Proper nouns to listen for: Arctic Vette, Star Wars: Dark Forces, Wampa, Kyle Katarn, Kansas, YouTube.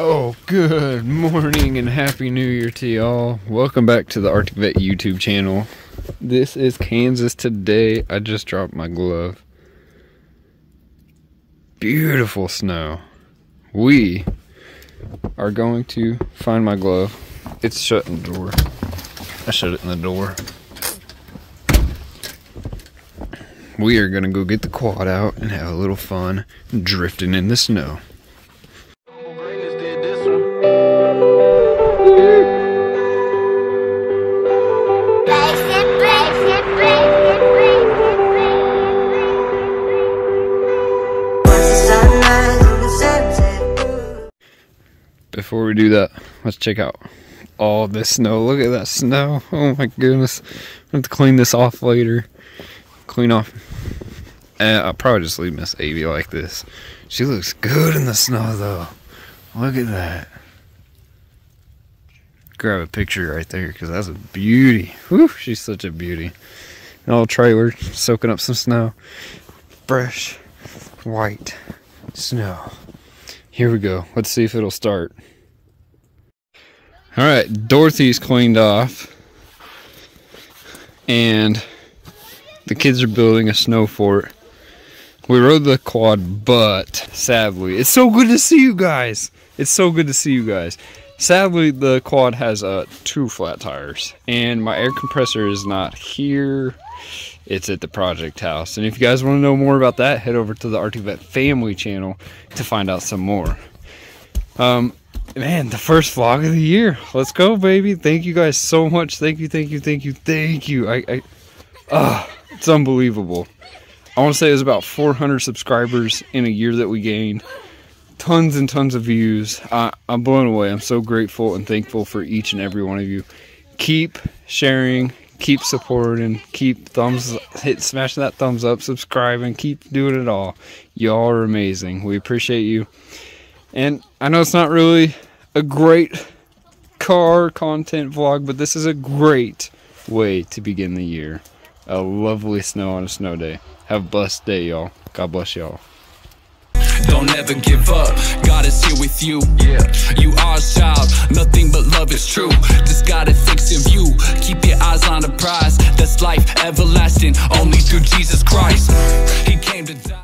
Oh, good morning and happy new year to y'all. Welcome back to the Arctic Vette YouTube channel. This is Kansas today. I just dropped my glove. Beautiful snow. We are going to find my glove. It's shut in the door. I shut it in the door. We are gonna go get the quad out and have a little fun drifting in the snow. Before we do that, let's check out all this snow. Look at that snow. Oh my goodness. I have to clean this off later. Clean off. I'll probably just leave Miss Avie like this. She looks good in the snow though. Look at that. Grab a picture right there because that's a beauty. Whew, she's such a beauty. An old trailer soaking up some snow. Fresh white snow. Here we go. Let's see if it'll start. All right, Dorothy's cleaned off. And the kids are building a snow fort. We rode the quad, but sadly, it's so good to see you guys. It's so good to see you guys. Sadly, the quad has two flat tires. And my air compressor is not here. It's at the project house. And if you guys want to know more about that, head over to the Arctic Vette family channel to find out some more. Man, the first vlog of the year. Let's go, baby. Thank you guys so much. Thank you, thank you, thank you, thank you. It's unbelievable. I want to say it was about 400 subscribers in a year that we gained. Tons and tons of views. I'm blown away. I'm so grateful and thankful for each and every one of you. Keep sharing. Keep supporting, keep smashing that thumbs up, subscribing, keep doing it all. Y'all are amazing. We appreciate you. And I know it's not really a great car content vlog, but this is a great way to begin the year. A lovely snow on a snow day. Have a blessed day, y'all. God bless y'all. Don't ever give up, God is here with you. Yeah. You are a child, nothing but love is true. Just gotta fix your view, keep your eyes on the prize. That's life everlasting, only through Jesus Christ. He came to die.